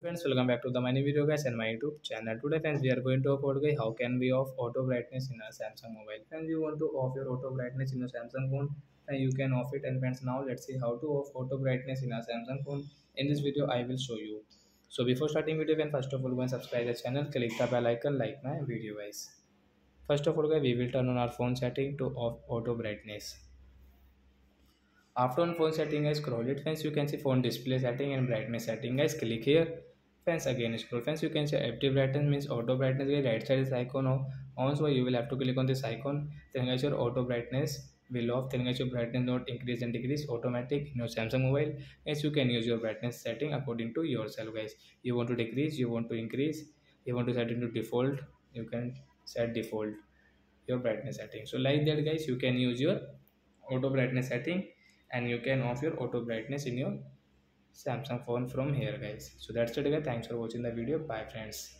Friends, welcome back to the my new video guys and my YouTube channel. Today friends, we are going to talk about guys how can we off auto brightness in a Samsung mobile. Friends, you want to off your auto brightness in a Samsung phone, and you can off it. And friends, now let's see how to off auto brightness in a Samsung phone. In this video I will show you. So before starting video guys, first of all go and subscribe the channel, click the bell icon like my video guys. First of all guys, we will turn on our phone setting to off auto brightness. After on phone setting guys, scroll it friends, you can see phone display setting and brightness setting guys, click here. Friends, again scroll friends, you can see active brightness means auto brightness guys, right side is icon on, so you will have to click on this icon. Then guys your auto brightness will off. Then guys your brightness not increase and decrease automatic in your Samsung mobile. Yes, you can use your brightness setting according to yourself guys. You want to decrease, you want to increase, you want to set into default, you can set default your brightness setting. So like that guys, you can use your auto brightness setting and you can off your auto brightness in your Samsung phone from here guys. So that's it guys, thanks for watching the video, bye friends.